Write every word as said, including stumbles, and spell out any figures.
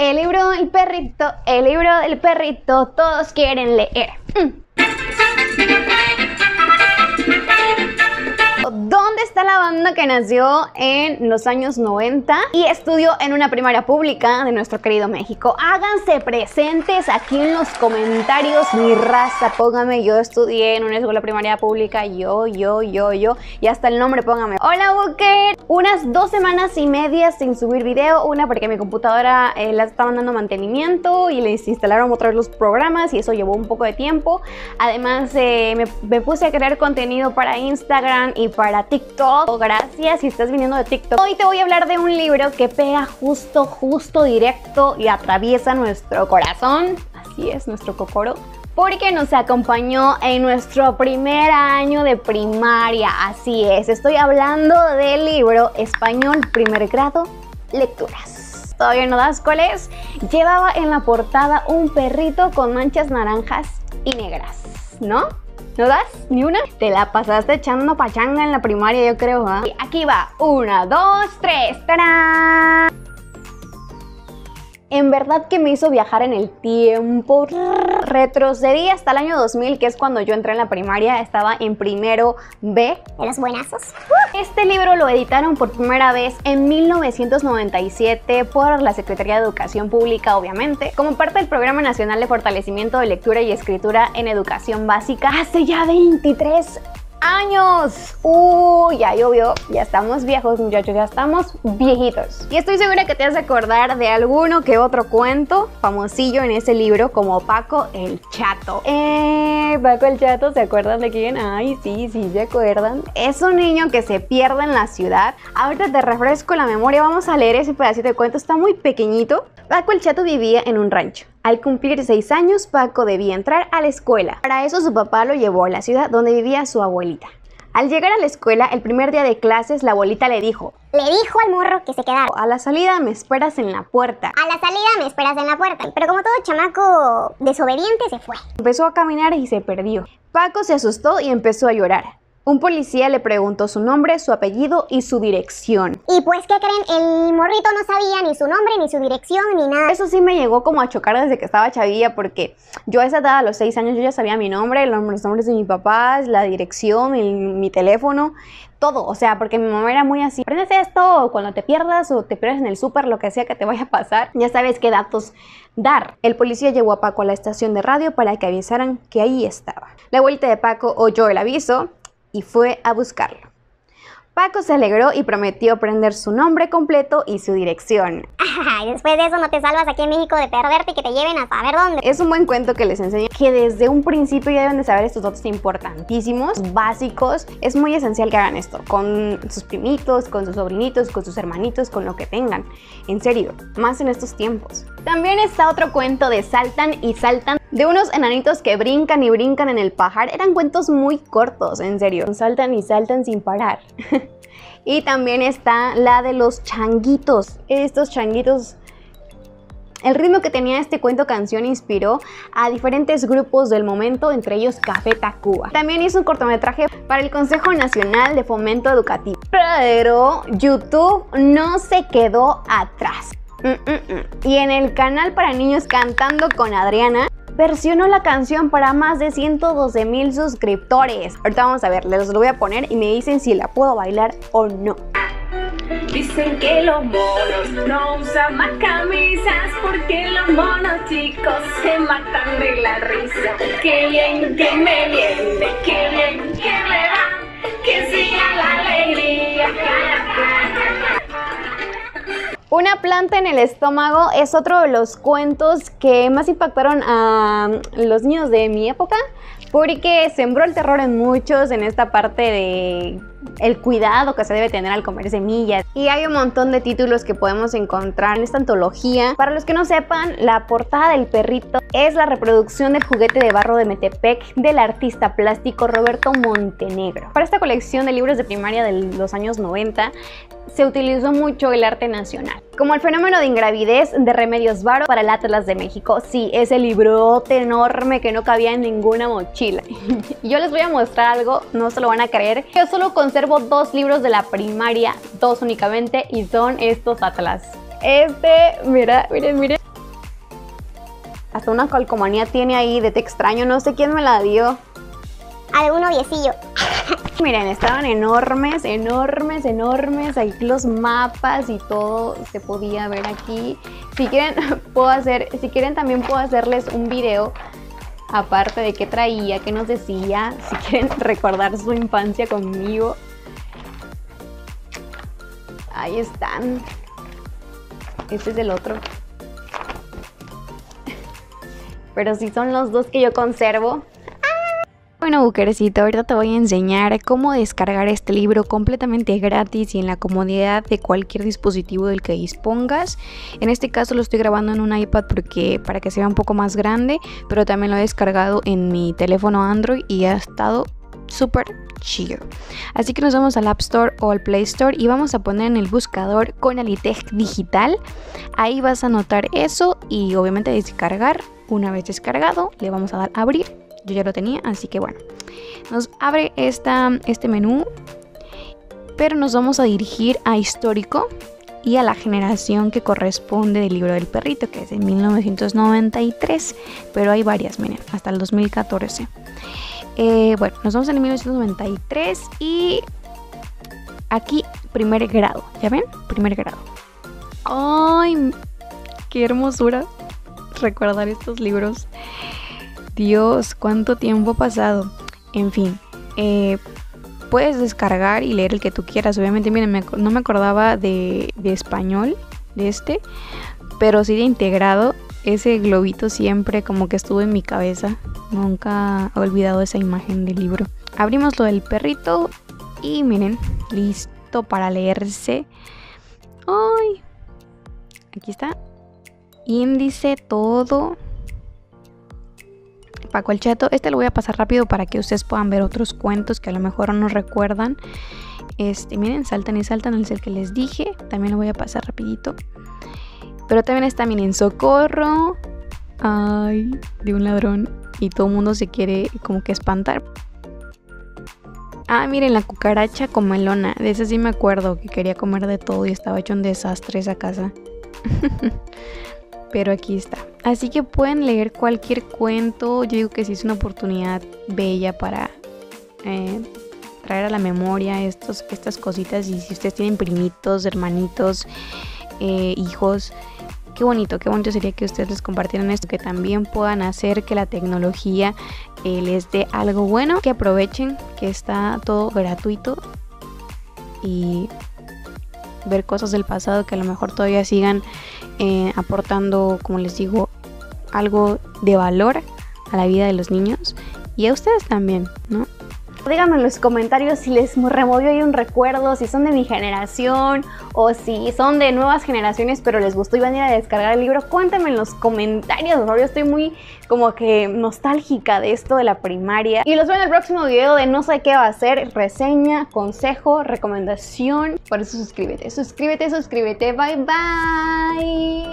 El libro del perrito, el libro del perrito, todos quieren leer. Mm. ¿Dónde está la banda que nació en los años noventa y estudió en una primaria pública de nuestro querido México? Háganse presentes aquí en los comentarios, mi raza. Póngame, yo estudié en una escuela primaria pública, yo, yo, yo, yo. Y hasta el nombre póngame. Hola, Booker. Unas dos semanas y media sin subir video. Una porque mi computadora eh, la estaban dando mantenimiento y les instalaron otra vez los programas y eso llevó un poco de tiempo. Además, eh, me, me puse a crear contenido para Instagram y para... para TikTok, gracias si estás viniendo de TikTok. Hoy te voy a hablar de un libro que pega justo, justo, directo y atraviesa nuestro corazón. Así es, nuestro cocoro. Porque nos acompañó en nuestro primer año de primaria. Así es, estoy hablando del libro Español Primer Grado, Lecturas. Todavía no das cuál es. Llevaba en la portada un perrito con manchas naranjas y negras, ¿no? ¿No das ni una? Te la pasaste echando pachanga en la primaria, yo creo, ¿ah? ¿eh? Aquí va. Una, dos, tres. ¡Tarán! En verdad que me hizo viajar en el tiempo. Retrocedí hasta el año dos mil, que es cuando yo entré en la primaria. Estaba en primero B. De los buenazos. Este libro lo editaron por primera vez en mil novecientos noventa y siete por la Secretaría de Educación Pública, obviamente, como parte del Programa Nacional de Fortalecimiento de Lectura y Escritura en Educación Básica. Hace ya veintitrés años. Uy, uh, ya llovió, ya estamos viejos, muchachos, ya estamos viejitos. Y estoy segura que te vas a acordar de alguno que otro cuento famosillo en ese libro, como Paco el Chato. Eh, Paco el Chato, ¿se acuerdan de quién? Ay, sí, sí, se acuerdan. Es un niño que se pierde en la ciudad. Ahorita te refresco la memoria, vamos a leer ese pedacito de cuento, está muy pequeñito. Paco el Chato vivía en un rancho. Al cumplir seis años, Paco debía entrar a la escuela. Para eso su papá lo llevó a la ciudad donde vivía su abuelita. Al llegar a la escuela, el primer día de clases, la abuelita le dijo... Le dijo al morro que se quedara. A la salida me esperas en la puerta. A la salida me esperas en la puerta. Pero como todo chamaco desobediente, se fue. Empezó a caminar y se perdió. Paco se asustó y empezó a llorar. Un policía le preguntó su nombre, su apellido y su dirección. Y pues, ¿qué creen? El morrito no sabía ni su nombre, ni su dirección, ni nada. Eso sí me llegó como a chocar desde que estaba chavilla, porque yo a esa edad, a los seis años, yo ya sabía mi nombre, los nombres de mis papás, la dirección, el, mi teléfono, todo. O sea, porque mi mamá era muy así. Aprendes esto, o cuando te pierdas, o te pierdes en el súper, lo que sea que te vaya a pasar, ya sabes qué datos dar. El policía llevó a Paco a la estación de radio para que avisaran que ahí estaba. La abuelita de Paco oyó el aviso y fue a buscarlo. Paco se alegró y prometió aprender su nombre completo y su dirección. Ajá, y después de eso no te salvas aquí en México de perderte y que te lleven a saber dónde. Es un buen cuento que les enseña que desde un principio ya deben de saber estos datos importantísimos, básicos. Es muy esencial que hagan esto con sus primitos, con sus sobrinitos, con sus hermanitos, con lo que tengan. En serio, más en estos tiempos. También está otro cuento de Saltan y Saltan, de unos enanitos que brincan y brincan en el pajar. Eran cuentos muy cortos, en serio. Saltan y saltan sin parar. Y también está la de los changuitos. Estos changuitos... El ritmo que tenía este cuento canción inspiró a diferentes grupos del momento, entre ellos Café Tacuba. También hizo un cortometraje para el Consejo Nacional de Fomento Educativo. Pero YouTube no se quedó atrás. Mm, mm, mm. Y en el canal para niños Cantando con Adriana... versionó la canción para más de ciento doce mil suscriptores. Ahorita vamos a ver, les lo voy a poner y me dicen si la puedo bailar o no. Dicen que los monos no usan más camisas porque los monos chicos se matan de la risa. Que bien, que me viene, que bien, que me va, que siga la alegría. Una planta en el estómago es otro de los cuentos que más impactaron a los niños de mi época, porque sembró el terror en muchos en esta parte de el cuidado que se debe tener al comer semillas. Y hay un montón de títulos que podemos encontrar en esta antología. Para los que no sepan, la portada del perrito es la reproducción del juguete de barro de Metepec del artista plástico Roberto Montenegro. Para esta colección de libros de primaria de los años noventa se utilizó mucho el arte nacional, como el fenómeno de ingravidez de Remedios Varo para el Atlas de México. Sí, ese librote enorme que no cabía en ninguna mochila. Yo les voy a mostrar algo, no se lo van a creer. Yo solo conservo dos libros de la primaria, dos únicamente, y son estos atlas. Este, mira, miren, miren. Hasta una calcomanía tiene ahí de te extraño, no sé quién me la dio. Algún noviecillo. Miren, estaban enormes, enormes, enormes, ahí los mapas y todo se podía ver aquí. Si quieren, puedo hacer, si quieren también puedo hacerles un video aparte de qué traía, qué nos decía, si quieren recordar su infancia conmigo. Ahí están. Este es el otro. Pero sí son los dos que yo conservo. Bueno, Buquercito, ahorita te voy a enseñar cómo descargar este libro completamente gratis y en la comodidad de cualquier dispositivo del que dispongas. En este caso lo estoy grabando en un iPad porque para que sea un poco más grande, pero también lo he descargado en mi teléfono Android y ha estado súper chido. Así que nos vamos al App Store o al Play Store y vamos a poner en el buscador Conaliteg digital. Ahí vas a anotar eso y obviamente descargar. Una vez descargado, le vamos a dar a abrir. Yo ya lo tenía, así que bueno, nos abre esta, este menú, pero nos vamos a dirigir a histórico y a la generación que corresponde del libro del perrito, que es de mil novecientos noventa y tres, pero hay varias, miren, hasta el dos mil catorce. Eh, bueno, nos vamos al mil novecientos noventa y tres y aquí primer grado, ¿ya ven? Primer grado. ¡Ay! ¡Qué hermosura recordar estos libros! Dios, cuánto tiempo ha pasado. En fin, eh, puedes descargar y leer el que tú quieras. Obviamente, miren, me, no me acordaba de, de español, de este, pero sí de integrado. Ese globito siempre como que estuvo en mi cabeza. Nunca he olvidado esa imagen del libro. Abrimos lo del perrito y miren, listo para leerse. ¡Ay! Aquí está. Índice, todo. Paco el Chato, este lo voy a pasar rápido para que ustedes puedan ver otros cuentos que a lo mejor no recuerdan. Este, miren, saltan y saltan, es el que les dije, también lo voy a pasar rapidito. Pero también está, miren, Socorro, ay, de un ladrón, y todo el mundo se quiere como que espantar. Ah, miren, La cucaracha comelona, de ese sí me acuerdo, que quería comer de todo y estaba hecho un desastre esa casa. Pero aquí está. Así que pueden leer cualquier cuento. Yo digo que sí es una oportunidad bella para eh, traer a la memoria estos, estas cositas. Y si ustedes tienen primitos, hermanitos, eh, hijos, qué bonito, qué bonito sería que ustedes les compartieran esto. Que también puedan hacer que la tecnología eh, les dé algo bueno. Que aprovechen que está todo gratuito. Y ver cosas del pasado que a lo mejor todavía sigan eh, aportando, como les digo, algo de valor a la vida de los niños y a ustedes también, ¿no? Díganme en los comentarios si les removió ahí un recuerdo, si son de mi generación o si son de nuevas generaciones pero les gustó y van a ir a descargar el libro. Cuéntenme en los comentarios, ¿no? Yo estoy muy como que nostálgica de esto de la primaria. Y los veo en el próximo video de no sé qué va a ser, reseña, consejo, recomendación. Por eso suscríbete, suscríbete, suscríbete. Bye, bye.